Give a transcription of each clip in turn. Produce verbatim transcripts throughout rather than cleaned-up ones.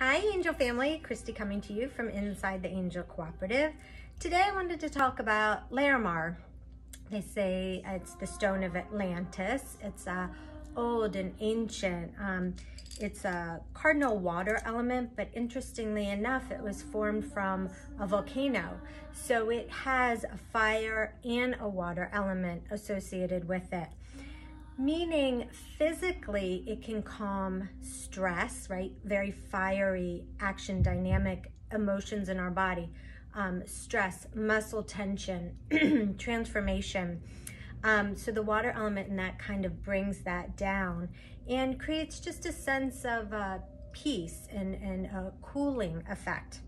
Hi Angel Family, Christy coming to you from inside the Angel Cooperative. Today I wanted to talk about Larimar. They say it's the stone of Atlantis. It's uh, old and ancient. Um, it's a cardinal water element, but interestingly enough, it was formed from a volcano. So it has a fire and a water element associated with it. Meaning physically it can calm stress, right? Very fiery, action, dynamic emotions in our body. Um, stress, muscle tension, transformation. Um, so the water element in that kind of brings that down and creates just a sense of uh, peace and, and a cooling effect.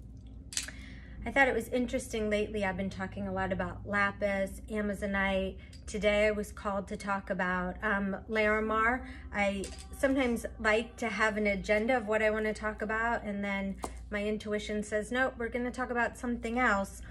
I thought it was interesting lately, I've been talking a lot about lapis, Amazonite. Today I was called to talk about um, Larimar. I sometimes like to have an agenda of what I want to talk about, and then my intuition says, no, we're going to talk about something else.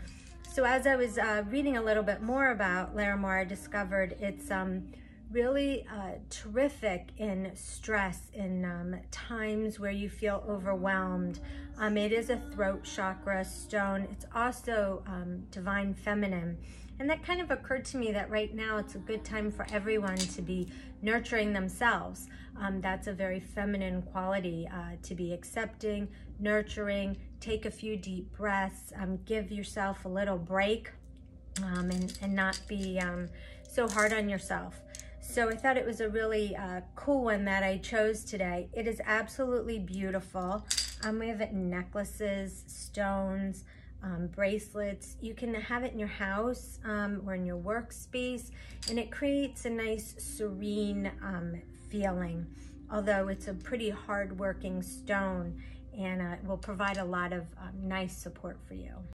So as I was uh, reading a little bit more about Larimar, I discovered it's um, really uh, terrific in stress, in um, times where you feel overwhelmed. Um, it is a throat chakra stone. It's also um, divine feminine. And that kind of occurred to me that right now it's a good time for everyone to be nurturing themselves. Um, that's a very feminine quality, uh, to be accepting, nurturing, take a few deep breaths, um, give yourself a little break, um, and, and not be um, so hard on yourself. So I thought it was a really uh, cool one that I chose today. It is absolutely beautiful. Um, we have it in necklaces, stones, um, bracelets. You can have it in your house um, or in your workspace, and it creates a nice serene um, feeling, although it's a pretty hard-working stone, and uh, it will provide a lot of um, nice support for you.